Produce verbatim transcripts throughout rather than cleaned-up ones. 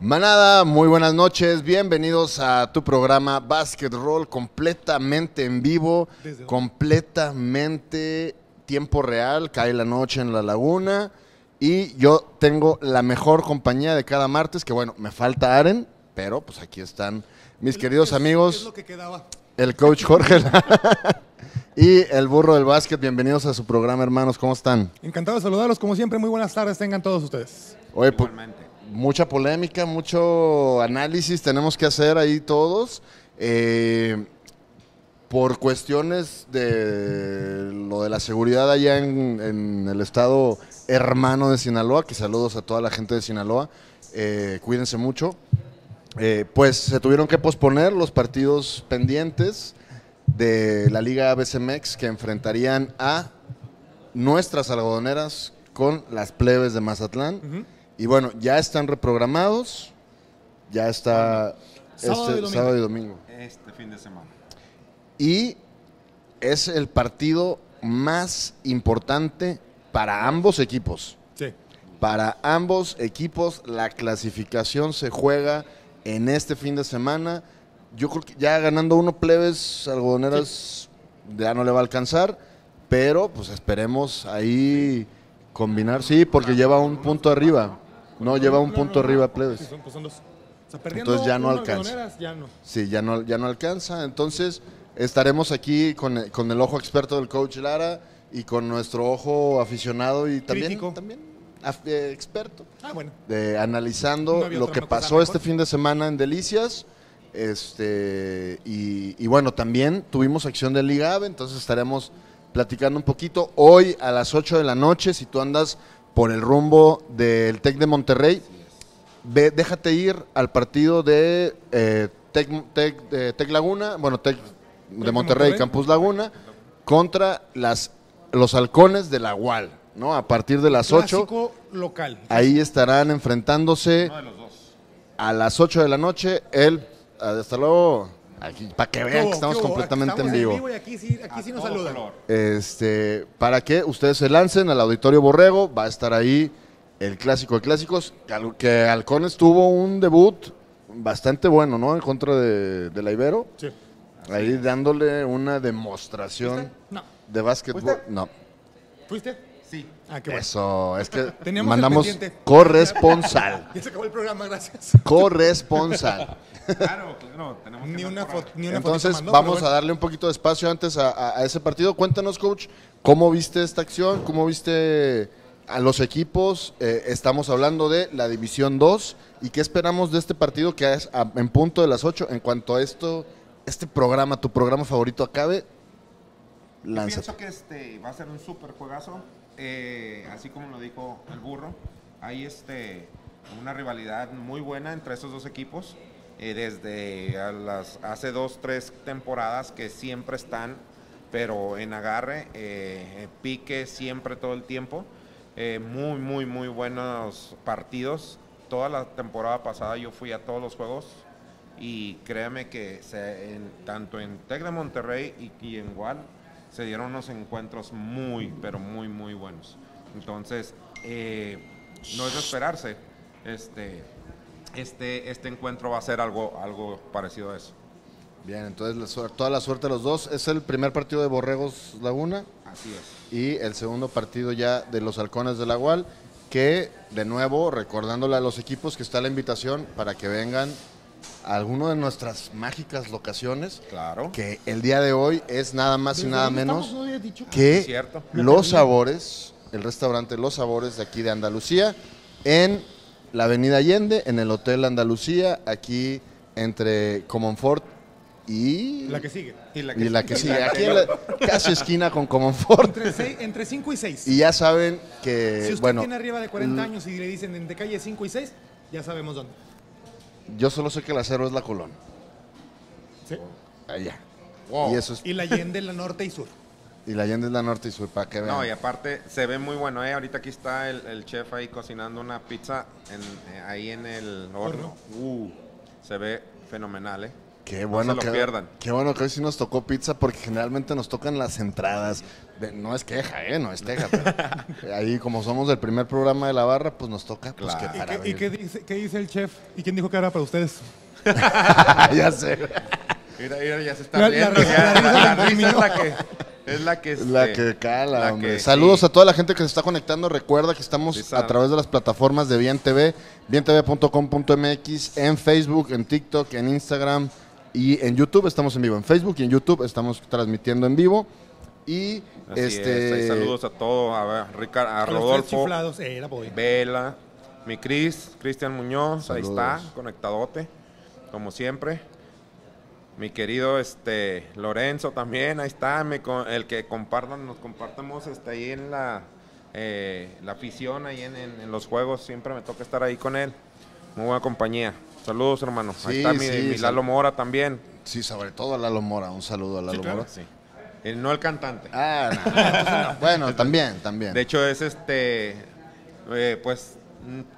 Manada, muy buenas noches, bienvenidos a tu programa Básquet Roll, completamente en vivo, Desde completamente tiempo real, cae la noche en la laguna y yo tengo la mejor compañía de cada martes, que bueno, me falta Aren, pero pues aquí están mis queridos que es, amigos, es lo que quedaba. El coach Jorge y el burro del básquet, bienvenidos a su programa hermanos, ¿cómo están? Encantado de saludarlos, como siempre, muy buenas tardes, tengan todos ustedes. Oye, mucha polémica, mucho análisis tenemos que hacer ahí todos. Eh, por cuestiones de lo de la seguridad allá en, en el estado hermano de Sinaloa, que saludos a toda la gente de Sinaloa, eh, cuídense mucho. Eh, pues se tuvieron que posponer los partidos pendientes de la Liga A B C-Mex que enfrentarían a nuestras algodoneras con las plebes de Mazatlán. Uh-huh. Y bueno, ya están reprogramados, ya está sábado, este, y sábado y domingo. Este fin de semana. Y es el partido más importante para ambos equipos. Sí. Para ambos equipos la clasificación se juega en este fin de semana. Yo creo que ya ganando uno plebes, algodoneras, sí, ya no le va a alcanzar, pero pues esperemos ahí combinar. Sí, porque lleva un punto arriba. No, lleva un punto arriba, plebes. Entonces ya no alcanza. Sí, ya no, ya no alcanza. Entonces estaremos aquí con, con el ojo experto del coach Lara y con nuestro ojo aficionado y también, también af, eh, experto. Ah, bueno. Eh, analizando no lo que pasó este fin de semana en Delicias. Este y, y bueno, también tuvimos acción de Liga AVE, entonces estaremos platicando un poquito. Hoy a las ocho de la noche, si tú andas por el rumbo del TEC de Monterrey, ve, déjate ir al partido de eh, TEC, TEC, eh, TEC Laguna, bueno, TEC de Monterrey, Campus Laguna, contra las, los halcones de la U A L, ¿no? A partir de las ocho, local. Ahí estarán enfrentándose a las ocho de la noche, el, hasta luego… Para que vean que estamos completamente en vivo. Aquí sí nos saludan. Este, para que ustedes se lancen al Auditorio Borrego, va a estar ahí el clásico de clásicos, que Halcones tuvo un debut bastante bueno, ¿no? En contra de, de la Ibero. Sí. Ahí dándole una demostración de básquetbol. No. ¿Fuiste? Sí. Ah, qué bueno. Eso, es que mandamos corresponsal. Ya se acabó el programa, gracias. Corresponsal. Claro, claro, tenemos que ni una foto, ni una entonces mandó, vamos bueno. a darle un poquito de espacio antes a, a, a ese partido. Cuéntanos, coach, ¿cómo viste esta acción? ¿Cómo viste a los equipos? Eh, estamos hablando de la División dos y qué esperamos de este partido que es a, en punto de las ocho. En cuanto a esto, este programa, tu programa favorito acabe, lánzate. Yo pienso que este va a ser un súper juegazo, eh, así como lo dijo el burro. Hay este, una rivalidad muy buena entre esos dos equipos. Eh, desde a las, hace dos, tres temporadas que siempre están, pero en agarre, eh, pique siempre todo el tiempo, eh, muy, muy, muy buenos partidos. Toda la temporada pasada yo fui a todos los juegos y créame que se, en, tanto en TEC de Monterrey y, y en U A L se dieron unos encuentros muy, pero muy, muy buenos. Entonces, eh, no es de esperarse, este… Este, este encuentro va a ser algo, algo parecido a eso. Bien, entonces la suerte, toda la suerte de los dos. Es el primer partido de Borregos Laguna. Así es. Y el segundo partido ya de los halcones de la U A L, que de nuevo, recordándole a los equipos que está la invitación para que vengan a alguna de nuestras mágicas locaciones. Claro. Que el día de hoy es nada más y nada menos que Los Sabores, el restaurante Los Sabores de aquí de Andalucía, en la avenida Allende, en el Hotel Andalucía, aquí entre Comonfort y… La que sigue. Y la que, y la que sigue. Aquí en la, casi esquina con Comonfort. Entre cinco y seis. Y ya saben que… Si usted bueno, tiene arriba de cuarenta años y le dicen entre calle cinco y seis, ya sabemos dónde. Yo solo sé que la cero es la Colón. Sí. Allá. Wow. Y, eso es. Y la Allende es la norte y sur. Y la Allende es la norte y sur, para que vean. No, y aparte se ve muy bueno, ¿eh? Ahorita aquí está el, el chef ahí cocinando una pizza en, eh, ahí en el horno. Uh, se ve fenomenal, ¿eh? Qué bueno, no se lo que, pierdan. Qué bueno que hoy sí nos tocó pizza, porque generalmente nos tocan las entradas. De, no es queja, ¿eh? No es queja. Pero ahí, como somos del primer programa de la barra, pues nos toca. Pues, claro. que para ¿Y, qué, y qué, dice, qué dice el chef? ¿Y quién dijo que era para ustedes? Ya sé. Mira, mira, ya se está mira, riendo. La, ya, la, la, la risa es la que... Es la que, este, la que cala, la hombre. Que, Saludos sí. a toda la gente que se está conectando. Recuerda que estamos sí, a través de las plataformas de Bien T V, bien t v punto com punto m x, en Facebook, en TikTok, en Instagram y en YouTube. Estamos en vivo en Facebook y en YouTube. Estamos transmitiendo en vivo. Y Así este es. saludos a todos, a, ver, Ricardo, a Rodolfo, eh, la Vela, mi Cris, Cristian Muñoz, saludos. Ahí está, conectadote, como siempre. Mi querido este Lorenzo también, ahí está, me, el que compartan, nos compartamos este, ahí en la, eh, la afición, ahí en, en, en los juegos, siempre me toca estar ahí con él, muy buena compañía. Saludos, hermano, sí, ahí está mi, sí, mi Lalo Mora también. Sí, sobre todo a Lalo Mora, un saludo a Lalo sí, claro. Mora. Sí. El, no el cantante. Ah, no, no, no, no. Bueno, también, también. De hecho es este, eh, pues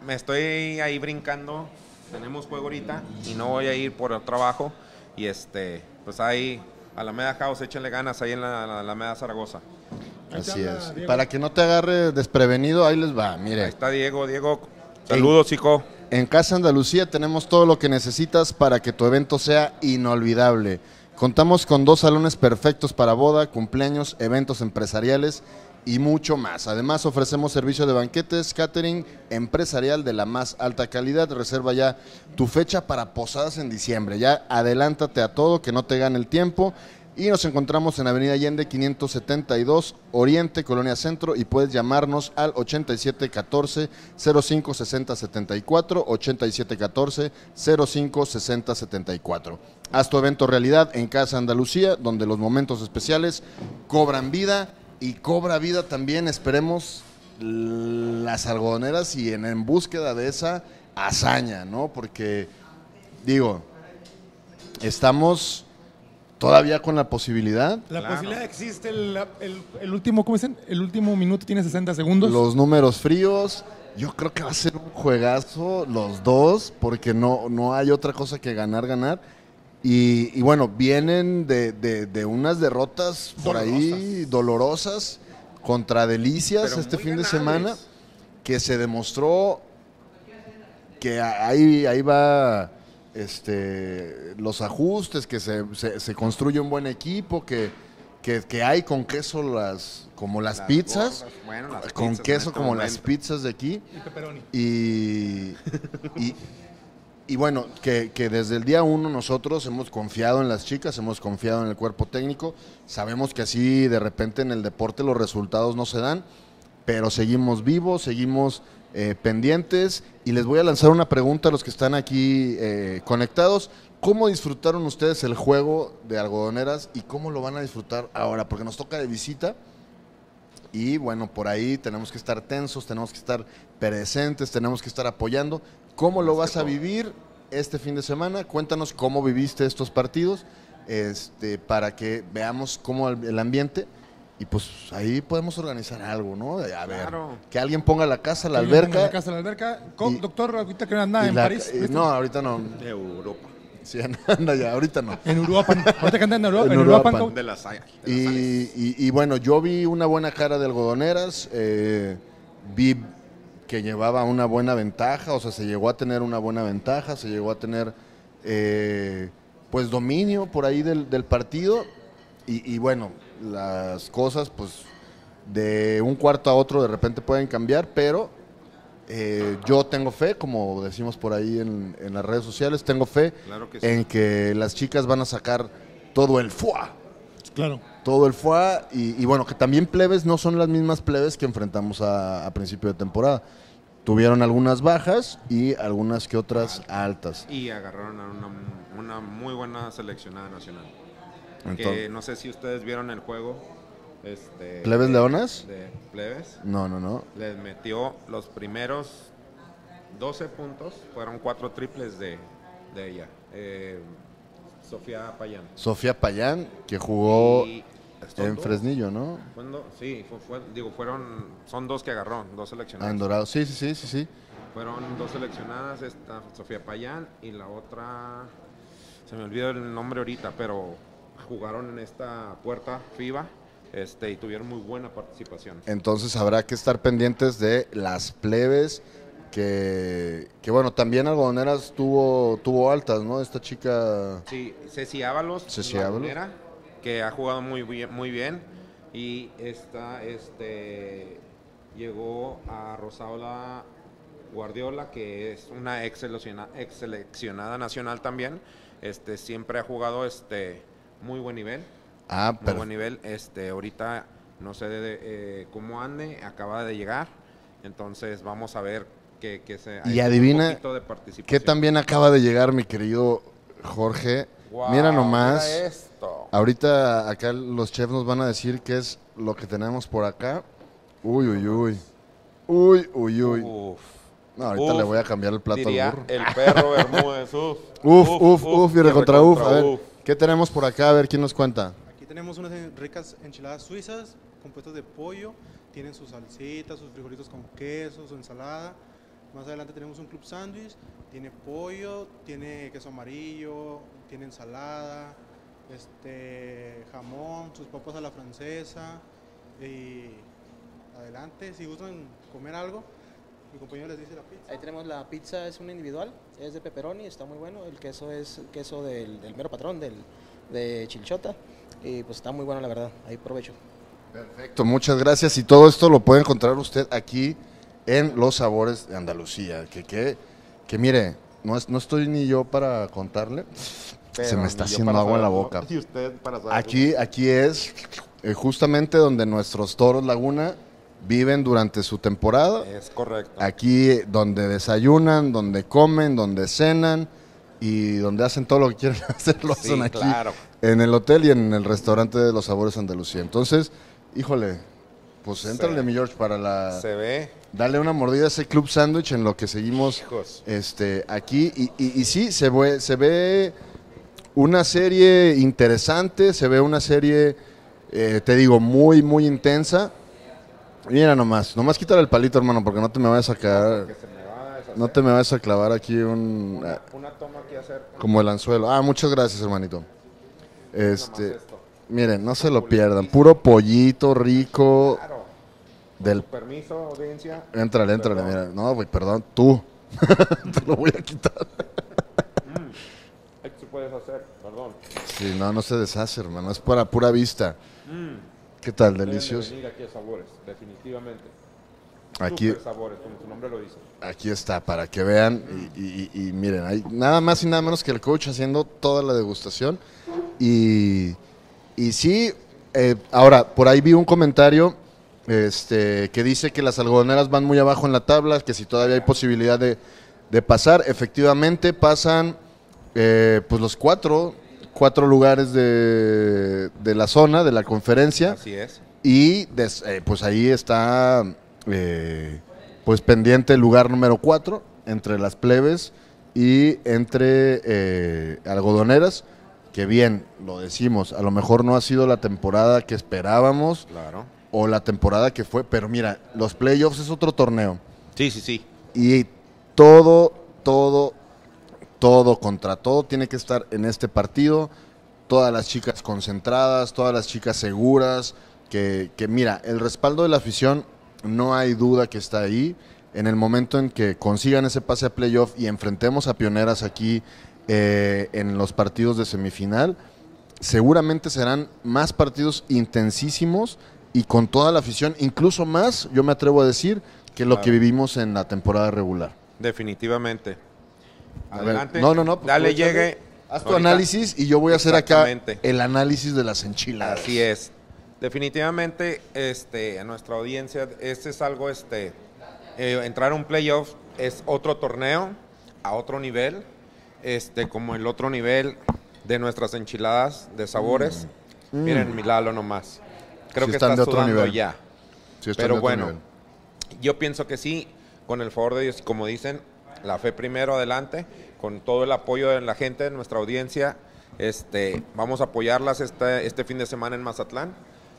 me estoy ahí brincando, tenemos juego ahorita y no voy a ir por el trabajo. Y este, pues ahí, a la Alameda House, échenle ganas ahí en la, la Alameda Zaragoza. Así es. Y para que no te agarre desprevenido, ahí les va, mire. Ahí está Diego, Diego. Saludos, chico. En Casa Andalucía tenemos todo lo que necesitas para que tu evento sea inolvidable. Contamos con dos salones perfectos para boda, cumpleaños, eventos empresariales y mucho más. Además, ofrecemos servicio de banquetes, catering empresarial de la más alta calidad. Reserva ya tu fecha para posadas en diciembre. Ya adelántate a todo, que no te gane el tiempo. Y nos encontramos en Avenida Allende quinientos setenta y dos, Oriente, Colonia Centro. Y puedes llamarnos al ochenta y siete catorce cero cinco sesenta setenta y cuatro, ochenta y siete catorce cero cinco sesenta setenta y cuatro. Haz tu evento realidad en Casa Andalucía, donde los momentos especiales cobran vida. Y cobra vida también, esperemos, las algodoneras y en, en búsqueda de esa hazaña, ¿no? Porque, digo, estamos todavía con la posibilidad. La claro. posibilidad existe, el, el, el último, ¿cómo dicen? El último minuto tiene sesenta segundos. Los números fríos, yo creo que va a ser un juegazo los dos, porque no, no hay otra cosa que ganar, ganar. Y, y bueno, vienen de, de, de unas derrotas dolorosas. por ahí dolorosas contra Delicias Pero este fin ganables. de semana, que se demostró que ahí, ahí va este, los ajustes, que se, se, se construye un buen equipo, que, que, que hay con queso las como las, las pizzas, gordas, bueno, las con pizzas queso como momento. las pizzas de aquí. Y pepperoni. Y... y Y bueno, que, que desde el día uno nosotros hemos confiado en las chicas, hemos confiado en el cuerpo técnico, sabemos que así de repente en el deporte los resultados no se dan, pero seguimos vivos, seguimos eh, pendientes y les voy a lanzar una pregunta a los que están aquí eh, conectados. ¿Cómo disfrutaron ustedes el juego de Algodoneras y cómo lo van a disfrutar ahora? Porque nos toca de visita y bueno, por ahí tenemos que estar tensos, tenemos que estar presentes, tenemos que estar apoyando. ¿Cómo lo vas a vivir este fin de semana? Cuéntanos cómo viviste estos partidos, este, para que veamos cómo el ambiente, y pues ahí podemos organizar algo, ¿no? A ver, claro. que alguien ponga la casa, la alberca. La casa, la alberca. Y, doctor, ahorita que no anda en la, París. ¿Viste? No, ahorita no. De Europa. Sí, anda ya, ahorita no. En Europa, ahorita que anda en Europa. En, en Europa, Europa. De las, de las y, y, y bueno, yo vi una buena cara de Algodoneras, eh, vi... que llevaba una buena ventaja, o sea, se llegó a tener una buena ventaja, se llegó a tener eh, pues dominio por ahí del, del partido y, y bueno, las cosas pues de un cuarto a otro de repente pueden cambiar, pero eh, yo tengo fe, como decimos por ahí en, en las redes sociales, tengo fe claro que sí. en que las chicas van a sacar todo el fuá. Claro. Todo el fue y, y bueno, que también Plebes no son las mismas Plebes que enfrentamos a, a principio de temporada. Tuvieron algunas bajas y algunas que otras altas. Y agarraron a una, una muy buena seleccionada nacional. Entonces, que no sé si ustedes vieron el juego. Este, ¿Plebes de, Leonas? De Plebes. No, no, no. Les metió los primeros doce puntos, fueron cuatro triples de, de ella. Eh, Sofía Payán. Sofía Payán, que jugó... Y en Fresnillo, ¿no? Sí, fue, fue, digo, fueron, son dos que agarró, dos seleccionadas. Andorado, sí, sí, sí, sí, sí. Fueron dos seleccionadas, esta Sofía Payán y la otra, se me olvidó el nombre ahorita, pero jugaron en esta puerta FIBA. Este, y tuvieron muy buena participación. Entonces habrá que estar pendientes de las plebes, que, que bueno, también Algodoneras tuvo, tuvo altas, ¿no? Esta chica... Sí, Ceci Ábalos, Ceci Ábalos. Que ha jugado muy bien, muy bien, y esta, este, llegó a Rosaola Guardiola, que es una ex seleccionada nacional también, este, siempre ha jugado este, muy buen nivel. Ah, pero... buen nivel, este, ahorita no sé de, de, eh, cómo ande, acaba de llegar, entonces vamos a ver que, que se... Y adivina que también acaba de llegar mi querido Jorge, wow, mira nomás, mira esto. Ahorita acá los chefs nos van a decir qué es lo que tenemos por acá, uy, uy, uy, uy, uy, uy, uf. No, ahorita uf, le voy a cambiar el plato al burro. El perro Bermúdez, uf, uf, uf, uf, viene contra uf, a ver, uf. ¿Qué tenemos por acá? A ver, ¿quién nos cuenta? Tenemos unas ricas enchiladas suizas, compuestas de pollo, tienen sus salsitas, sus frijolitos con queso, su ensalada. Más adelante tenemos un club sándwich, tiene pollo, tiene queso amarillo, tiene ensalada, este, jamón, sus papas a la francesa. Y adelante, si gustan comer algo, mi compañero les dice la pizza. Ahí tenemos la pizza, es una individual, es de pepperoni, está muy bueno. El queso es queso del, del mero patrón, del, de Chilchota. Y pues está muy bueno, la verdad, ahí provecho. Perfecto, muchas gracias, y todo esto lo puede encontrar usted aquí en Los Sabores de Andalucía, que, que, que mire, no, es, no estoy ni yo para contarle, pero se me está haciendo agua en la boca. Y usted para saber. Aquí, aquí es eh, justamente donde nuestros Toros Laguna viven durante su temporada. Es correcto. Aquí donde desayunan, donde comen, donde cenan, y donde hacen todo lo que quieren hacer, lo hacen sí, aquí, claro, en el hotel y en el restaurante de Los Sabores Andalucía. Entonces, híjole, pues éntrale, mi George, para la... Se ve. Dale una mordida a ese club sándwich en lo que seguimos este, aquí. Y, y, y sí, se ve, se ve una serie interesante, se ve una serie, eh, te digo, muy, muy intensa. Mira nomás, nomás quítale el palito, hermano, porque no te me vayas a quedar... No te me vas a clavar aquí un... Una, una toma que hacer. Como el anzuelo. Ah, muchas gracias, hermanito. Este, miren, no se lo pierdan. Puro pollito rico. Claro. Del... Permiso, audiencia. Éntrale, éntrale, perdón. Mira. No, güey, perdón, tú. Te lo voy a quitar. Esto puedes hacer, perdón. Sí, no, no se deshace, hermano. Es para pura vista. Mm. ¿Qué tal? Delicioso. Deben de venir aquí a Sabores, definitivamente. Aquí, Sabores, como su nombre lo dice. Aquí está, para que vean y, y, y, y miren, hay nada más y nada menos que el coach haciendo toda la degustación. Y, y sí, eh, ahora, por ahí vi un comentario este, que dice que las algodoneras van muy abajo en la tabla, que si todavía hay posibilidad de, de pasar. Efectivamente pasan eh, pues los cuatro, cuatro lugares de, de la zona, de la conferencia. Así es. Y des, eh, pues ahí está... Eh, pues pendiente el lugar número cuatro entre las plebes y entre eh, algodoneras, que bien, lo decimos, a lo mejor no ha sido la temporada que esperábamos, claro, o la temporada que fue, pero mira, los playoffs es otro torneo. Sí, sí, sí. Y todo, todo, todo contra todo tiene que estar en este partido, todas las chicas concentradas, todas las chicas seguras, que, que mira, el respaldo de la afición no hay duda que está ahí. En el momento en que consigan ese pase a playoff y enfrentemos a Pioneras aquí eh, en los partidos de semifinal, seguramente serán más partidos intensísimos y con toda la afición, incluso más, yo me atrevo a decir, que claro, lo que vivimos en la temporada regular. Definitivamente. Adelante. No, no, no. Pues dale, llegue. Haz tu ahorita análisis y yo voy a hacer acá el análisis de las enchiladas. Así es. Definitivamente, este, a nuestra audiencia, este es algo, este, eh, entrar a un playoff es otro torneo, a otro nivel, este, como el otro nivel de nuestras enchiladas de sabores. Mm. Miren, mi Lalo nomás, creo sí que está sudando otro nivel ya, sí, pero bueno, nivel. Yo pienso que sí, con el favor de Dios, como dicen, la fe primero, adelante, con todo el apoyo de la gente, de nuestra audiencia, este, vamos a apoyarlas este, este fin de semana en Mazatlán.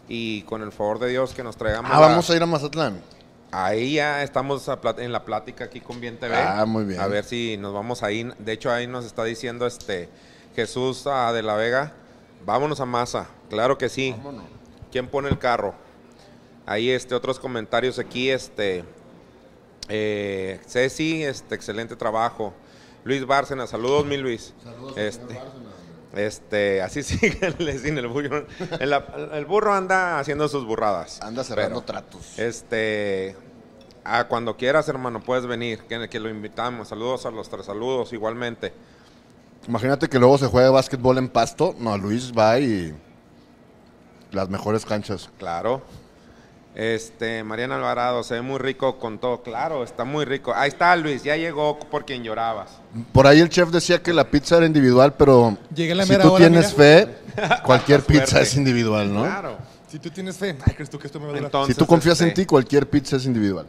Y con el favor de Dios que nos traigamos... Ah, vamos a, a ir a Mazatlán. Ahí ya estamos a en la plática aquí con Bien T V. Ah, muy bien. A ver si nos vamos ahí. De hecho, ahí nos está diciendo este Jesús uh, de la Vega, vámonos a Maza, claro que sí. Vámonos. ¿Quién pone el carro? Ahí este, otros comentarios aquí, este, eh, Ceci, este, excelente trabajo. Luis Bárcena, saludos mi Luis. Saludos, este, señor Bárcena. Este, así síganle sin el burro. El, el burro anda haciendo sus burradas. Anda cerrando pero, tratos. Este, a cuando quieras, hermano, puedes venir, que, que lo invitamos. Saludos a los tres, saludos igualmente. Imagínate que luego se juegue básquetbol en pasto. No, Luis va y las mejores canchas. Claro. Este, Mariana Alvarado, se ve muy rico con todo. Claro, está muy rico. Ahí está Luis, ya llegó por quien llorabas. Por ahí el chef decía que la pizza era individual, pero llegué la si mera tú hora, tienes mira. fe, cualquier pizza es individual, ¿no? Claro. Si tú tienes fe, ay, ¿crees tú que esto me va a durar? Entonces, si tú confías este... en ti, cualquier pizza es individual.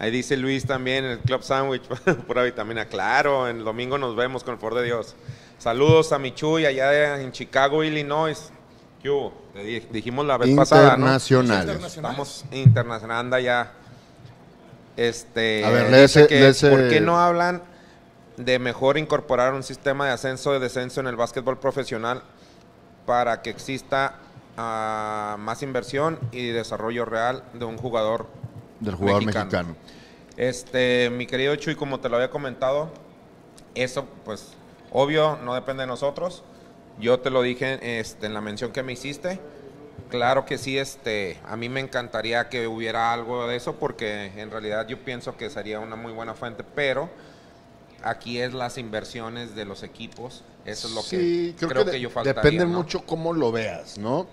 Ahí dice Luis también, el club sandwich, pura vitamina. Claro, el domingo nos vemos con el favor de Dios. Saludos a Michuy allá en Chicago, Illinois. ¿Qué hubo? Dijimos la vez pasada, ¿no? Internacionales. Vamos, internacional, anda ya. Este, a ver, léese, que, léese. ¿Por qué no hablan de mejor incorporar un sistema de ascenso y descenso en el básquetbol profesional para que exista uh, más inversión y desarrollo real de un jugador Del jugador mexicano. mexicano. Este, mi querido Chuy, como te lo había comentado, eso pues, obvio, no depende de nosotros. Yo te lo dije este, en la mención que me hiciste. Claro que sí, este, a mí me encantaría que hubiera algo de eso porque en realidad yo pienso que sería una muy buena fuente, pero aquí es las inversiones de los equipos. Eso es lo sí, que creo, creo que, que yo faltaría. Depende ¿no? mucho cómo lo veas, ¿no?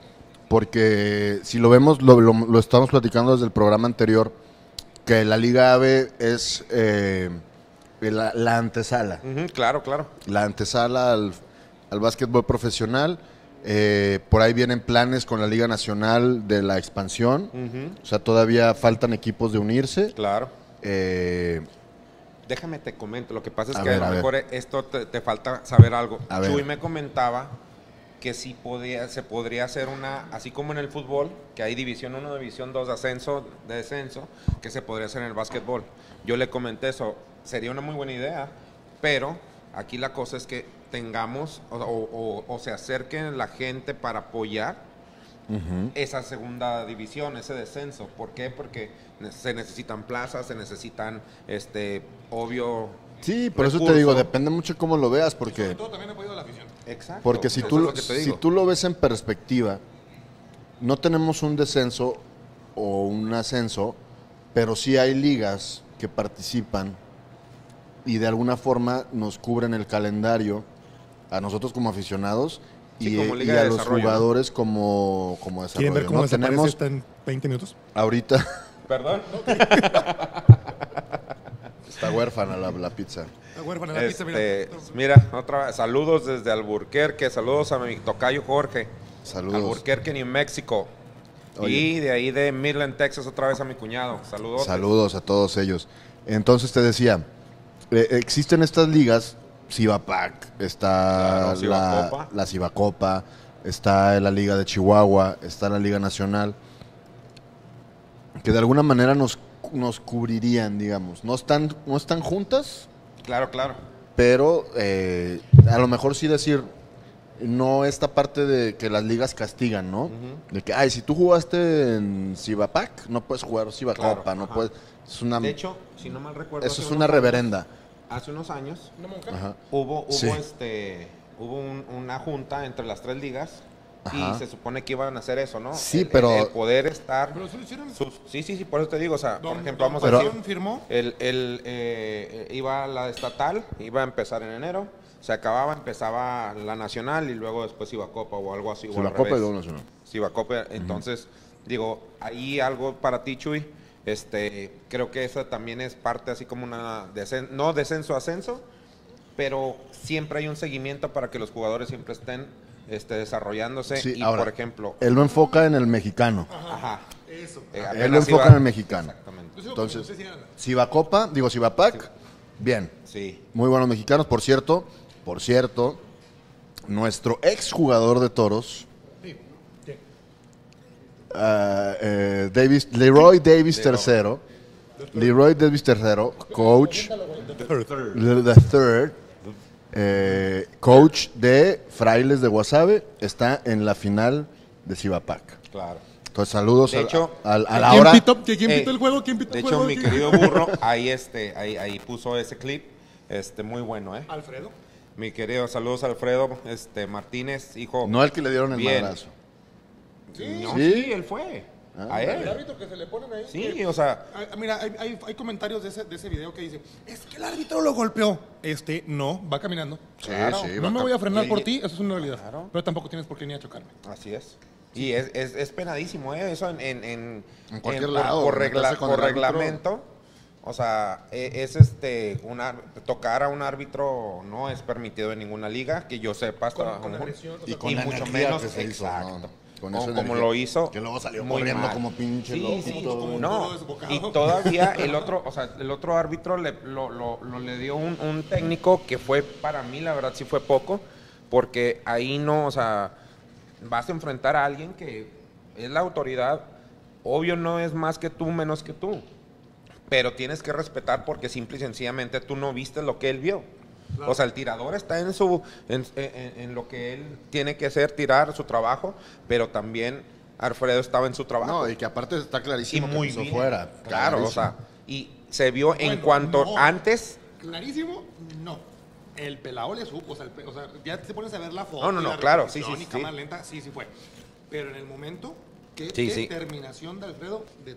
Porque si lo vemos, lo, lo, lo estamos platicando desde el programa anterior, que la Liga A V E es eh, la, la antesala. Uh-huh, claro, claro. La antesala al... al básquetbol profesional, eh, por ahí vienen planes con la Liga Nacional de la expansión, uh-huh. o sea, todavía faltan equipos de unirse. Claro. Eh, Déjame te comento, lo que pasa es a que ver, a lo mejor a esto te, te falta saber algo. A Chuy ver. me comentaba que sí podía, se podría hacer una, así como en el fútbol, que hay División uno, División dos, ascenso, descenso, que se podría hacer en el básquetbol. Yo le comenté eso, sería una muy buena idea, pero aquí la cosa es que tengamos o, o, o se acerquen la gente para apoyar uh-huh. esa segunda división, ese descenso. ¿Por qué? Porque se necesitan plazas, se necesitan, este, obvio. Sí, por recurso. Eso te digo, depende mucho cómo lo veas, porque. Y sobre todo también apoyo a la afición. Exacto. Porque si tú, es si tú lo ves en perspectiva, no tenemos un descenso o un ascenso, pero sí hay ligas que participan y de alguna forma nos cubren el calendario a nosotros como aficionados sí, y, como y a de los jugadores como, como desarrollo. ¿Quieren ver cómo ¿no? tenemos está en veinte minutos? Ahorita. ¿Perdón? Está huérfana la, la pizza. Está huérfana la este, pizza, mira. Mira, otra vez, saludos desde Alburquerque, saludos a mi tocayo Jorge. Saludos. Alburquerque, New México. Y de ahí de Midland, Texas, otra vez a mi cuñado. Saludos. Saludos a todos ellos. Entonces te decía, eh, existen estas ligas... CIBAPAC, está claro, CIBACOPA. la CIBACOPA, está la Liga de Chihuahua, está la Liga Nacional, que de alguna manera nos, nos cubrirían, digamos. No están, no están juntas. Claro, claro. Pero eh, a lo mejor sí decir, no esta parte de que las ligas castigan, ¿no? Uh-huh. De que, ay, si tú jugaste en CIBAPAC, no puedes jugar CIBACOPA, claro, no puedes. Es una, de hecho, si no mal recuerdo. Eso es una reverenda. Hace unos años hubo hubo sí. este hubo un, una junta entre las tres ligas Ajá. y se supone que iban a hacer eso, ¿no? Sí, el, pero el, el poder estar. Pero eso lo hicieron. Sus, sí, sí, sí, por eso te digo, o sea, don, por ejemplo, vamos pero, a decir, firmó. El, el eh, iba la estatal, iba a empezar en enero, se acababa, empezaba la nacional y luego después iba a Copa o algo así. CIBACOPA y luego nacional. CIBACOPA, entonces uh-huh. digo, ahí algo para ti, Chuy. Este, creo que esa también es parte así como una, desen, no descenso, ascenso, pero siempre hay un seguimiento para que los jugadores siempre estén este, desarrollándose sí, y ahora, por ejemplo… Él lo enfoca en el mexicano. Ajá, Ajá. eso. Eh, él lo enfoca Ciba, en el mexicano. Exactamente. Entonces, CIBACOPA, digo CIBAPAC, sí. bien. Sí. Muy buenos mexicanos, por cierto, por cierto, nuestro exjugador de Toros… Uh, eh, Davis, Leroy Davis tercero, Leroy Davis tercero, coach, the third, eh, coach de Frailes de Guasave, está en la final de CIBAPAC. Claro. Entonces, saludos de a, hecho, a, a, a la ¿quién hora. Pitó, ¿Quién eh, pitó el juego? ¿Quién pitó de el hecho, juego? Mi querido Burro, ahí, este, ahí, ahí puso ese clip, este, muy bueno, ¿eh? Alfredo. Mi querido, saludos a Alfredo este, Martínez, hijo. No al que le dieron el bien. madrazo. Sí, no, ¿Sí? sí, él fue. Ah, a él. El árbitro que se le ponen ahí. Sí, que, o sea. A, mira, hay, hay, hay comentarios de ese, de ese video que dice, es que el árbitro lo golpeó. Este, no, va caminando. Sí, claro, sí, no me voy a frenar y, por ti, eso es una realidad. Claro. Pero tampoco tienes por qué ni a chocarme. Así es. Sí. Y es, es, es penadísimo, ¿eh? Eso en, en, en, en cualquier en, lado. Por, por, regla, por reglamento. O sea, es este una tocar a un árbitro no es permitido en ninguna liga, que yo sepa. Con, con con agresión, y, con y mucho menos, que se hizo, exacto. ¿No? Con eso como, como lo hizo. Que luego salió corriendo mal. Como pinche sí, loco. Sí, como no, y todavía el otro, o sea, el otro árbitro le, lo, lo, lo, le dio un, un técnico que fue, para mí, la verdad, sí fue poco, porque ahí no, o sea, vas a enfrentar a alguien que es la autoridad, obvio no es más que tú, menos que tú, pero tienes que respetar porque simple y sencillamente tú no viste lo que él vio. Claro. O sea, el tirador está en su en, en, en lo que él tiene que hacer, tirar su trabajo, pero también Alfredo estaba en su trabajo. No, y que aparte está clarísimo y muy que bien. Fuera. Claro, clarísimo. O sea, y se vio bueno, en cuanto no. antes. Clarísimo, no. El pelado le supo, o sea, el, o sea ya te pones a ver la foto. No, no, no, claro, sí, sí, sí. Cámara lenta, sí, sí fue. Pero en el momento, qué sí, determinación sí. de Alfredo de...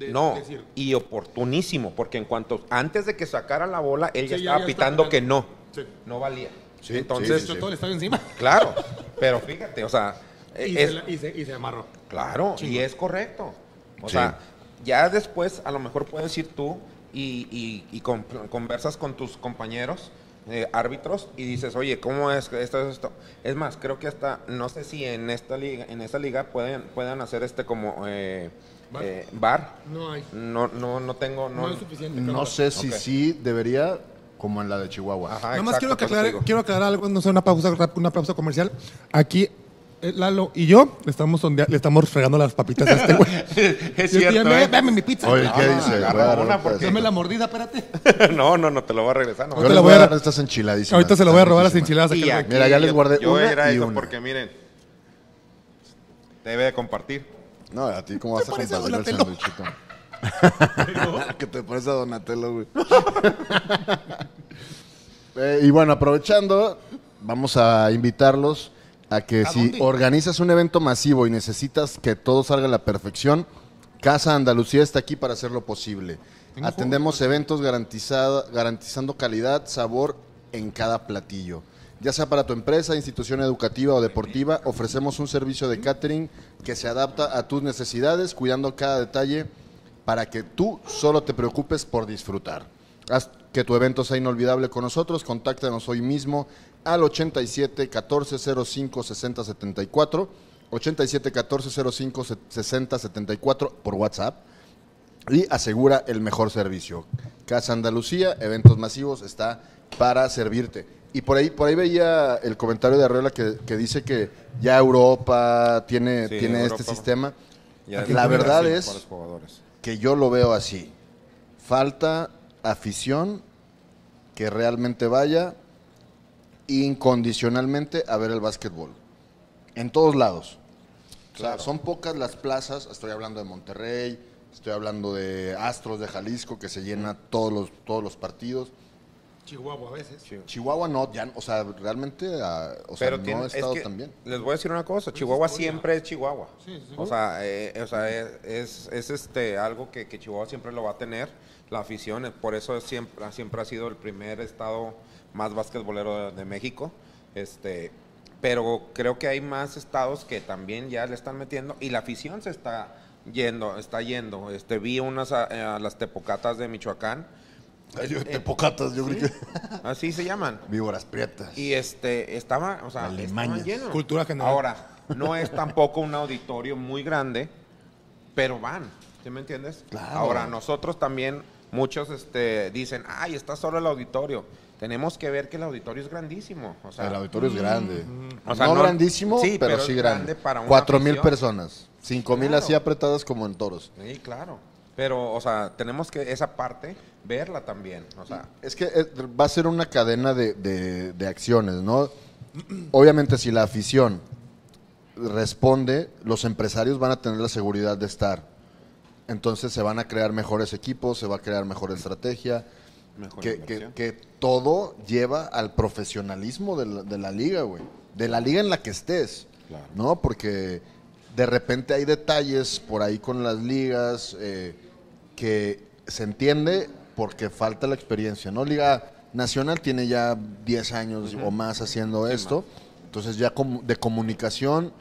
De, no, decir. Y oportunísimo, porque en cuanto antes de que sacara la bola, él sí, ya estaba ya, ya pitando que no, sí. no valía. Sí, entonces, sí, sí, sí. todo le estaba encima. Claro, pero fíjate, o sea. Y, es, se, la, y, se, y se amarró. Claro, Chingo. Y es correcto. O sí. sea, ya después a lo mejor puedes ir tú y, y, y con, conversas con tus compañeros eh, árbitros y dices, oye, ¿cómo es esto, esto? Es más, creo que hasta, no sé si en esta liga, en esta liga pueden, pueden hacer este como. Eh, ¿Bar? Eh, ¿Bar? No hay. No, no, no tengo. No, no es suficiente. No sé si okay. sí debería, como en la de Chihuahua. Ajá, Nomás exacto, quiero, aclarar, quiero aclarar algo, no sé, una pausa, una pausa comercial. Aquí, Lalo y yo le estamos, le estamos fregando las papitas a este güey. Es cierto. Yo, dame, ¿eh? dame mi pizza. Oye, ¿qué no, dice? Agarra una porque... Dame la mordida, espérate. No, no, no, te lo voy a regresar. No. Yo, yo te la voy a dar estas enchiladitas. Ahorita se lo voy a robar las enchiladas. Aquí, aquí, mira, ya les guardé yo, una. Yo era y eso una. Porque miren, debe de compartir. No, a ti cómo vas a compartir el sándwichito. Que te parece a Donatello, güey. eh, y bueno, aprovechando, vamos a invitarlos a que ¿A si dónde? organizas un evento masivo y necesitas que todo salga a la perfección, Casa Andalucía está aquí para hacer lo posible. Atendemos jugo? eventos garantizando calidad, sabor en cada platillo. Ya sea para tu empresa, institución educativa o deportiva, ofrecemos un servicio de catering que se adapta a tus necesidades, cuidando cada detalle para que tú solo te preocupes por disfrutar. Haz que tu evento sea inolvidable con nosotros, contáctanos hoy mismo al ochenta y siete, catorce cero cinco, sesenta setenta y cuatro, ochenta y siete, catorce cero cinco, sesenta setenta y cuatro por WhatsApp y asegura el mejor servicio. Casa Andalucía, eventos masivos, está para servirte. Y por ahí por ahí veía el comentario de Arreola que, que dice que ya Europa tiene, sí, tiene Europa, este sistema. La verdad es que yo lo veo así. Falta afición que realmente vaya incondicionalmente a ver el básquetbol. En todos lados. Claro. O sea, son pocas las plazas, estoy hablando de Monterrey, estoy hablando de Astros de Jalisco, que se llena todos los, todos los partidos. Chihuahua a veces. Chihuahua no, ya, o sea, realmente a, o pero sea, tiene, no he estado es que, tan bien. Les voy a decir una cosa, Chihuahua es siempre es Chihuahua. Sí, sí, sí. O sea, eh, o sea es, es este algo que, que Chihuahua siempre lo va a tener, la afición, por eso es siempre, siempre ha sido el primer estado más basquetbolero de, de México. Este, pero creo que hay más estados que también ya le están metiendo y la afición se está yendo, está yendo. Este, vi unas a, a las tepocatas de Michoacán. Yo, tepocatas, yo ¿sí? creo que... Así se llaman. Víboras Prietas. Y este, estaba, o sea, estaban llenos. Cultura general. Ahora, no es tampoco un auditorio muy grande, pero van, ¿sí me entiendes? Claro. Ahora, nosotros también, muchos este, dicen, ay, está solo el auditorio. Tenemos que ver que el auditorio es grandísimo. O sea, el auditorio mm, es grande. Mm, o sea, no, no grandísimo, sí, pero, pero sí grande. Cuatro mil personas, cinco mil claro. así apretadas como en toros. Sí, claro. Pero, o sea, tenemos que esa parte verla también, o sea. Es que va a ser una cadena de, de, de acciones, ¿no? Obviamente, si la afición responde, los empresarios van a tener la seguridad de estar. Entonces, se van a crear mejores equipos, se va a crear mejor estrategia, mejor que, que, que todo lleva al profesionalismo de la, de la liga, güey. De la liga en la que estés, claro, ¿no? Porque de repente hay detalles por ahí con las ligas eh, que se entiende porque falta la experiencia, ¿no? Liga Nacional tiene ya diez años uh-huh. o más haciendo sí, esto, más. Entonces ya com de comunicación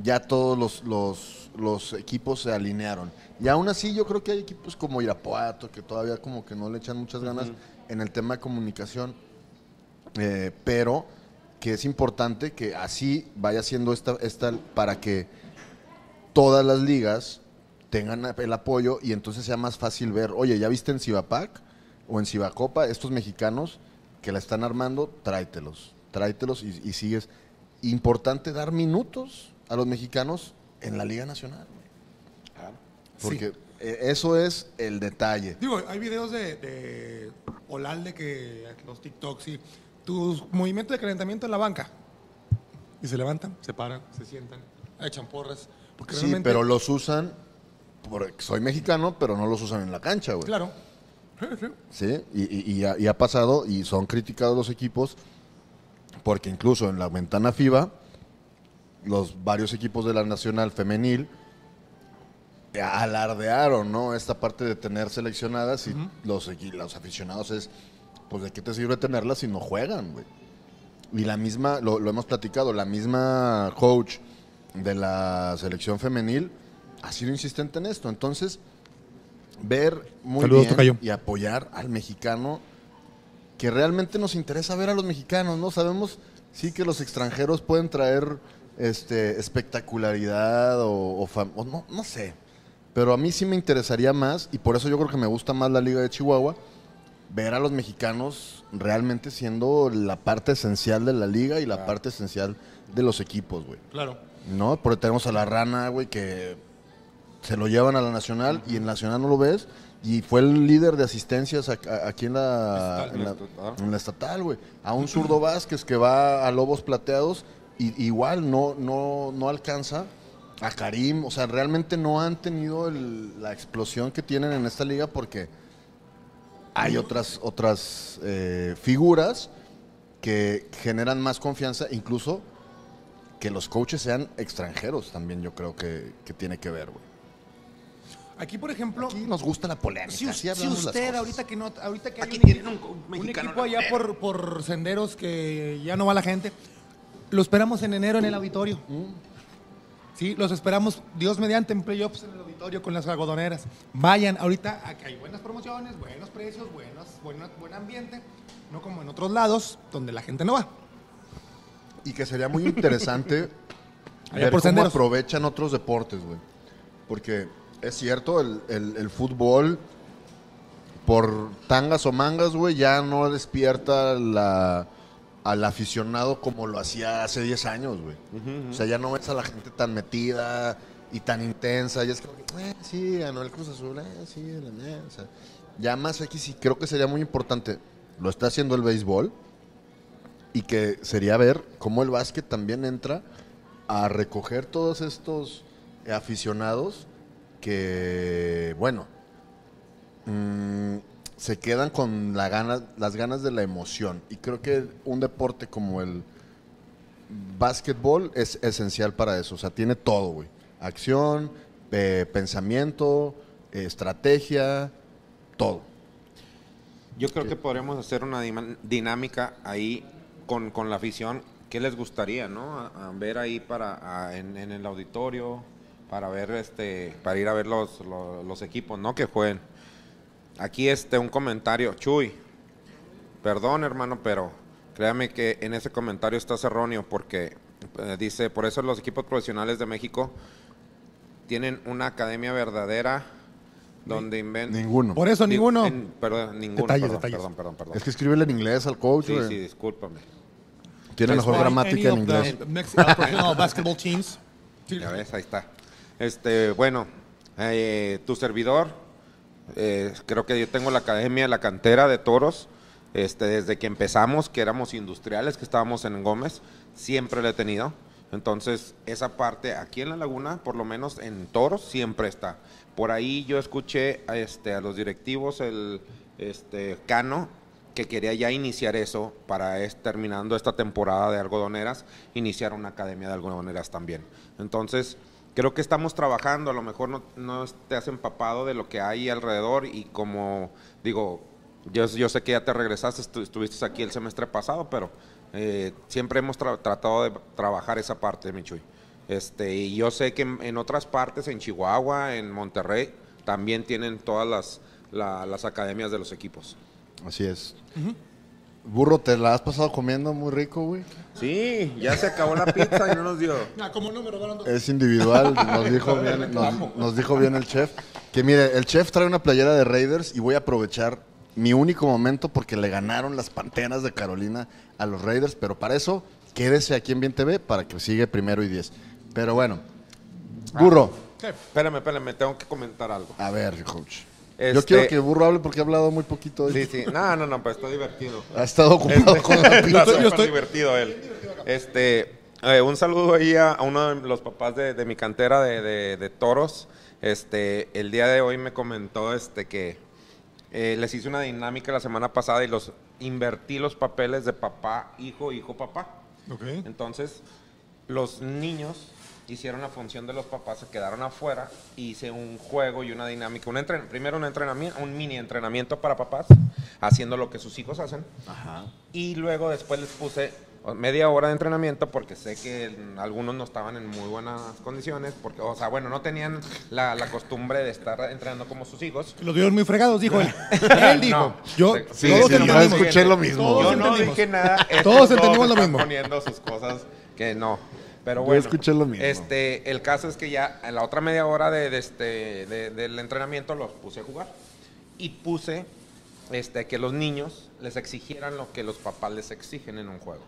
ya todos los, los, los equipos se alinearon. Y aún así yo creo que hay equipos como Irapuato que todavía como que no le echan muchas ganas uh-huh. en el tema de comunicación, eh, pero que es importante que así vaya siendo esta, esta para que todas las ligas tengan el apoyo y entonces sea más fácil ver, oye, ¿ya viste en CIBAPAC o en CIBACOPA estos mexicanos que la están armando? Tráetelos, tráetelos y, y sigues. Importante dar minutos a los mexicanos en la Liga Nacional. Claro. Porque sí, eso es el detalle. Digo, hay videos de, de Olalde que los TikToks y tus movimientos de calentamiento en la banca. Y se levantan, se paran, se sientan, echan porras. Porque sí, realmente... pero los usan, porque soy mexicano, pero no los usan en la cancha, güey. Claro. Sí, y, y, y, ha, y ha pasado, y son criticados los equipos, porque incluso en la ventana FIBA, los varios equipos de la Nacional Femenil alardearon, ¿no? Esta parte de tener seleccionadas y uh-huh. los, los aficionados es, pues, ¿de qué te sirve tenerlas si no juegan, güey? Y la misma, lo, lo hemos platicado, la misma coach de la selección femenil ha sido insistente en esto. Entonces, ver muy Saludos, bien tocayo. Y apoyar al mexicano, que realmente nos interesa ver a los mexicanos, ¿no? Sabemos, sí, que los extranjeros pueden traer este espectacularidad o, o, fam o no, no sé, pero a mí sí me interesaría más, y por eso yo creo que me gusta más la Liga de Chihuahua, ver a los mexicanos realmente siendo la parte esencial de la liga y la ah. parte esencial de los equipos, güey. Claro. No, porque tenemos a la Rana, güey, que se lo llevan a la Nacional uh-huh. y en Nacional no lo ves. Y fue el líder de asistencias aquí en la estatal, en la, estatal. En la estatal, güey. A un zurdo Vázquez que va a Lobos Plateados y igual no, no, no alcanza. A Karim, o sea, realmente no han tenido el, la explosión que tienen en esta liga porque hay otras, otras eh, figuras que generan más confianza, incluso que los coaches sean extranjeros también yo creo que, que tiene que ver, güey. Aquí, por ejemplo… Aquí nos gusta la polémica. Si, si usted, ahorita que no, ahorita que hay un, un, un equipo allá por, por senderos que ya no va la gente, lo esperamos en enero en el auditorio. Sí, los esperamos, Dios mediante, en playoffs en el auditorio con las Algodoneras. Vayan, ahorita aquí hay buenas promociones, buenos precios, buenos, buenos, buen ambiente, no como en otros lados donde la gente no va. Y que sería muy interesante ver por cómo senderos. Aprovechan otros deportes, güey. Porque… Es cierto, el, el, el fútbol por tangas o mangas, güey, ya no despierta la, al aficionado como lo hacía hace diez años, güey. Uh-huh, uh-huh. O sea, ya no ves a la gente tan metida y tan intensa. Y es como que, eh, sí, ganó el Cruz Azul, eh, sí, la mía. O sea, ya más aquí sí creo que sería muy importante. Lo está haciendo el béisbol y que sería ver cómo el básquet también entra a recoger todos estos aficionados que, bueno, mmm, se quedan con la gana, las ganas de la emoción. Y creo que un deporte como el básquetbol es esencial para eso. O sea, tiene todo, güey. Acción, eh, pensamiento, eh, estrategia, todo. Yo creo que, que podremos hacer una dinámica ahí con, con la afición. ¿Qué les gustaría, no? A, a ver ahí para a, en, en el auditorio… para ver este para ir a ver los, los, los equipos, ¿no? Que jueguen. Aquí este un comentario, Chuy, perdón hermano, pero créame que en ese comentario estás erróneo porque eh, dice, por eso los equipos profesionales de México tienen una academia verdadera donde inventan… Ninguno. Por eso ninguno. En, perdón, ninguno, detalles, perdón, detalles. perdón, perdón, perdón. Es que escríbele en inglés al coach. Sí, eh. sí, discúlpame. Tiene mejor gramática en inglés. No, basketball teams. Ya ves, ahí está. Este, bueno, eh, tu servidor Eh, creo que yo tengo la academia, la cantera de toros, este, desde que empezamos, que éramos industriales, que estábamos en Gómez, siempre la he tenido. Entonces, esa parte aquí en La Laguna, por lo menos en toros, siempre está. Por ahí yo escuché a, este, a los directivos, el este, Cano, que quería ya iniciar eso para es, terminando esta temporada de algodoneras, iniciar una academia de algodoneras también. Entonces, creo que estamos trabajando, a lo mejor no, no te has empapado de lo que hay alrededor y como digo, yo, yo sé que ya te regresaste, estu, estuviste aquí el semestre pasado, pero… Eh, siempre hemos tra tratado de trabajar esa parte, Michuy. Este, y yo sé que en, en otras partes, en Chihuahua, en Monterrey, también tienen todas las, la, las academias de los equipos. Así es. Uh-huh. Burro, ¿te la has pasado comiendo muy rico, güey? Sí, ya se acabó la pizza y no nos dio. Nah, como número, ¿verdad? Es individual, nos dijo, bien, nos, nos dijo bien el chef. Que mire, el chef trae una playera de Raiders y voy a aprovechar mi único momento porque le ganaron las Panteras de Carolina a los Raiders, pero para eso quédese aquí en Bien T V para que siga Primero y Diez. Pero bueno, Burro. Ah, espérame, espérame, tengo que comentar algo. A ver, coach. Este, Yo quiero que Burro hable porque ha hablado muy poquito hoy. Sí, sí. No, no, no, pues está divertido. Ha estado ocupado este, con la pizza. Está estoy... divertido él. Este, eh, un saludo ahí a, a uno de los papás de, de mi cantera de, de, de toros. Este, el día de hoy me comentó este que… Eh, les hice una dinámica la semana pasada y los invertí los papeles de papá, hijo, hijo, papá. Okay. Entonces, los niños hicieron la función de los papás, se quedaron afuera, hice un juego y una dinámica, un entren primero un entrenamiento, un mini entrenamiento para papás, haciendo lo que sus hijos hacen. Ajá. Y luego después les puse media hora de entrenamiento porque sé que algunos no estaban en muy buenas condiciones, porque, o sea, bueno, no tenían la, la costumbre de estar entrenando como sus hijos. Los vieron muy fregados, dijo él. Él dijo, no, yo sí, todos sí, no escuché lo mismo. Yo no dije nada. Todos entendimos lo mismo. Poniendo sus cosas que no. Pero bueno, yo escuché lo mismo. Este, el caso es que ya en la otra media hora de, de este, de, del entrenamiento los puse a jugar y puse este, que los niños les exigieran lo que los papás les exigen en un juego.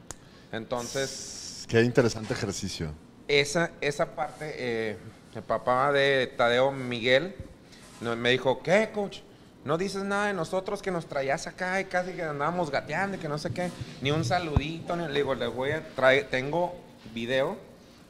Entonces… Qué interesante ejercicio. Esa, esa parte, eh, el papá de Tadeo, Miguel, me dijo, ¿qué, coach? No dices nada de nosotros que nos traías acá y casi que andábamos gateando y que no sé qué, ni un saludito, ni, le digo, les voy a traer, tengo video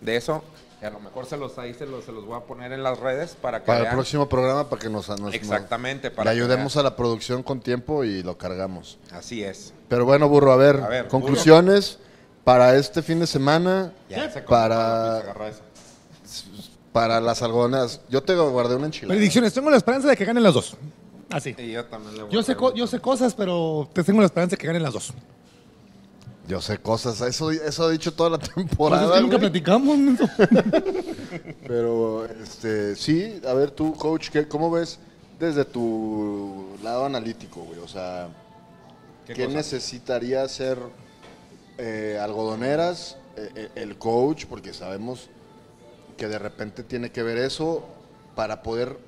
de eso, a lo mejor se los, ahí se los, se los voy a poner en las redes para que Para vean. El próximo programa, para que nos, nos, Exactamente, nos para le ayudemos que a la producción con tiempo y lo cargamos. Así es. Pero bueno, Burro, a ver, a ver conclusiones… Burro. Para este fin de semana, ya, para, para las algodoneras, yo te guardé una enchilada. Predicciones, tengo la esperanza de que ganen las dos. Así. Y yo también le voy yo, sé co yo sé cosas, pero te tengo la esperanza de que ganen las dos. Yo sé cosas, eso, eso ha dicho toda la temporada. Pues es que nunca platicamos. Pero, este, sí, a ver tú, coach, ¿qué, ¿cómo ves desde tu lado analítico, güey? O sea, ¿qué, ¿qué necesitaría hacer? Eh, algodoneras, eh, el coach, porque sabemos que de repente tiene que ver eso para poder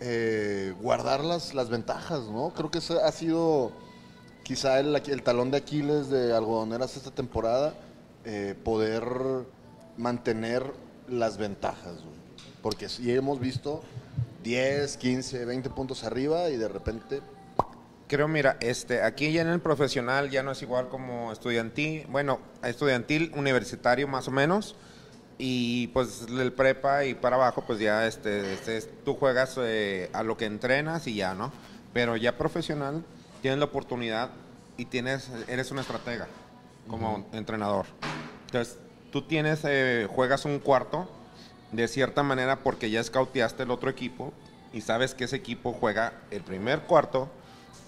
eh, guardar las, las ventajas, ¿no? Creo que eso ha sido quizá el, el talón de Aquiles de algodoneras esta temporada, eh, poder mantener las ventajas, güey. Porque sí hemos visto diez, quince, veinte puntos arriba y de repente… Creo, mira, este, aquí ya en el profesional ya no es igual como estudiantil, bueno, estudiantil, universitario más o menos, y pues el prepa y para abajo, pues ya este, este tú juegas eh, a lo que entrenas y ya, ¿no? Pero ya profesional tienes la oportunidad y tienes, eres una estratega como uh-huh. entrenador. Entonces, tú tienes, eh, juegas un cuarto de cierta manera porque ya escauteaste el otro equipo y sabes que ese equipo juega el primer cuarto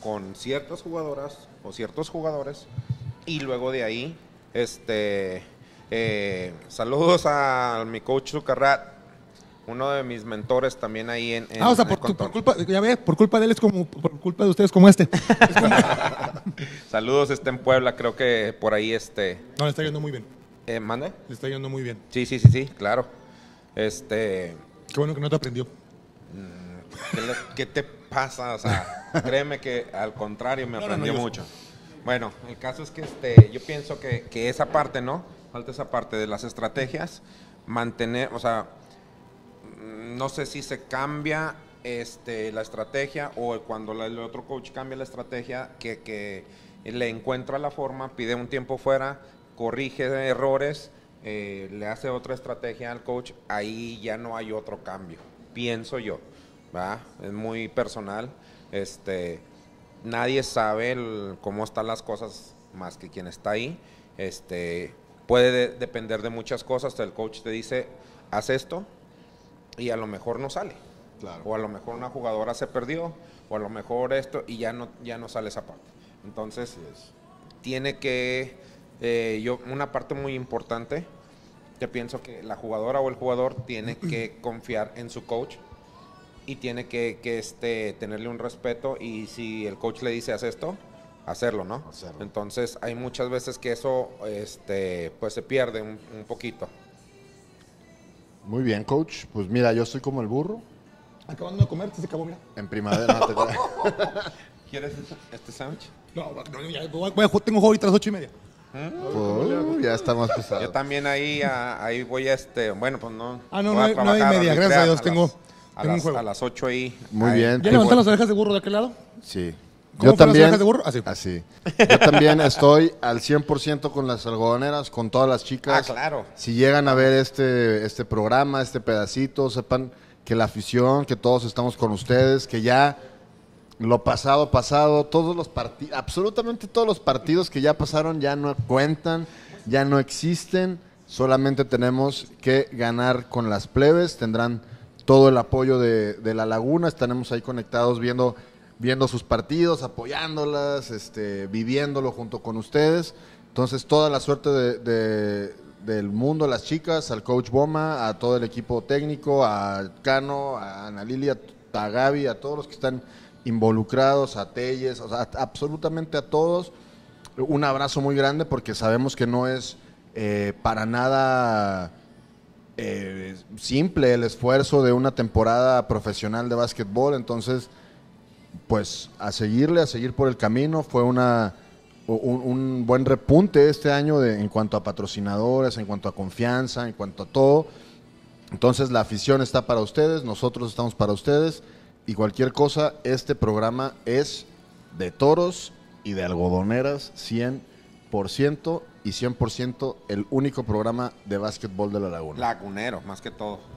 con ciertas jugadoras o ciertos jugadores y luego de ahí, este, eh, saludos a mi coach Zucarrat, uno de mis mentores también ahí en, en ah, o sea, por, tu, por culpa, ya ves, por culpa de él es como, por culpa de ustedes como este. Es como... Saludos, está en Puebla, creo que por ahí este. No, le está yendo muy bien. Eh, ¿Mande? Le está yendo muy bien. Sí, sí, sí, sí, claro. Este. Qué bueno que no te aprendió. ¿Qué, le, qué te pasa? O sea, créeme que al contrario me aprendió no, no, mucho. Bueno, el caso es que este, yo pienso que, que esa parte, ¿no? Falta esa parte de las estrategias, mantener, o sea, no sé si se cambia este, la estrategia, o cuando el otro coach cambia la estrategia, que, que le encuentra la forma, pide un tiempo fuera, corrige errores, eh, le hace otra estrategia al coach, ahí ya no hay otro cambio, pienso yo, ¿verdad? Es muy personal, este, nadie sabe el, cómo están las cosas más que quien está ahí, este, puede de, depender de muchas cosas, el coach te dice, haz esto, y a lo mejor no sale, claro. O a lo mejor una jugadora se perdió, o a lo mejor esto, y ya no, ya no sale esa parte. Entonces, tiene que, eh, yo, una parte muy importante, que pienso que la jugadora o el jugador tiene que confiar en su coach, y tiene que, que este, tenerle un respeto, y si el coach le dice, haz esto, hacerlo, ¿no? Hacerlo. Entonces, hay muchas veces que eso, este, pues se pierde un, un poquito. Muy bien, coach. Pues mira, yo soy como el burro. Acabando de comer, se acabó, mira. En primavera. No te ¿Quieres este sándwich? No, no, ya voy, voy, tengo juego ahorita a las ocho y media. ¿Eh? Oh, ya está más pesado. Yo también ahí, a, ahí voy a este, bueno, pues no. Ah, no, voy no, no hay media, gracias a Dios, tengo, a tengo las, un juego. A las ocho ahí. Muy ahí. Bien. ¿Ya levantaron las orejas de burro de aquel lado? Sí. ¿Cómo yo también, las de burro? Así. Así. Yo también estoy al cien por ciento con las algodoneras, con todas las chicas. Ah, claro. Si llegan a ver este, este programa, este pedacito, sepan que la afición, que todos estamos con ustedes, que ya lo pasado, pasado, todos los partidos, absolutamente todos los partidos que ya pasaron ya no cuentan, ya no existen, solamente tenemos que ganar con las plebes, tendrán todo el apoyo de, de La Laguna, estaremos ahí conectados viendo... viendo sus partidos, apoyándolas, este, viviéndolo junto con ustedes. Entonces, toda la suerte de, de, del mundo, las chicas, al coach Boma, a todo el equipo técnico, a Cano, a Ana Lilia, a Gaby, a todos los que están involucrados, a Telles, o sea, absolutamente a todos. Un abrazo muy grande porque sabemos que no es eh, para nada eh, simple el esfuerzo de una temporada profesional de básquetbol, entonces… Pues a seguirle, a seguir por el camino. Fue una un, un buen repunte este año de, en cuanto a patrocinadores, en cuanto a confianza, en cuanto a todo. Entonces la afición está para ustedes, nosotros estamos para ustedes y cualquier cosa, este programa es de toros y de algodoneras cien por ciento y cien por ciento el único programa de básquetbol de La Laguna. Lagunero, más que todo.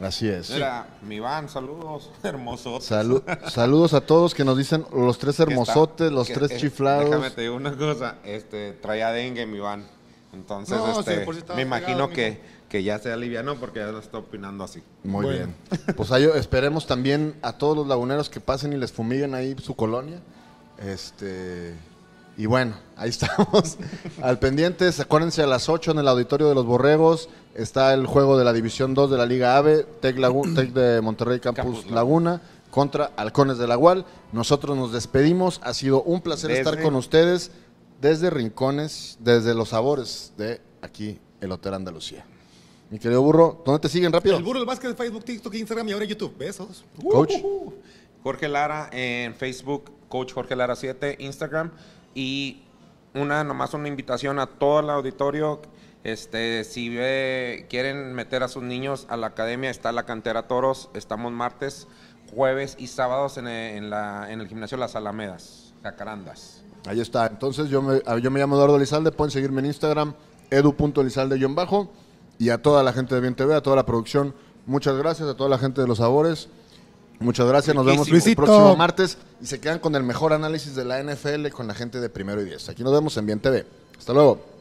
Así es. Mira, mi Iván, saludos, hermosotes. Salud, saludos a todos que nos dicen los tres hermosotes, está, los que, tres eh, chiflados. Déjame te digo una cosa, este, traía dengue mi Iván, entonces no, este, sí, me imagino que, que ya sea liviano porque ya lo está opinando así. Muy bueno. Bien. Pues ahí, esperemos también a todos los laguneros que pasen y les fumiguen ahí su colonia. Este... Y bueno, ahí estamos al pendiente. Acuérdense, a las ocho en el Auditorio de los Borregos está el juego de la División dos de la Liga AVE, TEC de Monterrey Campus, Campus Laguna contra Halcones de la U A L. Nosotros nos despedimos. Ha sido un placer desde... estar con ustedes desde Rincones, desde Los Sabores de aquí, el Hotel Andalucía. Mi querido burro, ¿dónde te siguen rápido? El burro del básquet de Facebook, TikTok, Instagram y ahora YouTube. Besos. Coach. Uh-huh. Jorge Lara en Facebook, Coach Jorge Lara siete, Instagram. Y una nomás una invitación a todo el auditorio, este si ve, quieren meter a sus niños a la academia, está la Cantera Toros, estamos martes, jueves y sábados en el, en la, en el gimnasio Las Alamedas, Jacarandas. Ahí está, entonces yo me, yo me llamo Eduardo Elizalde, pueden seguirme en Instagram, edu punto elizalde guión bajo, y a toda la gente de Bien T V, a toda la producción, muchas gracias, a toda la gente de Los Sabores. Muchas gracias, nos vemos el próximo martes y se quedan con el mejor análisis de la N F L con la gente de Primero y Diez. Aquí nos vemos en Bien T V. Hasta luego.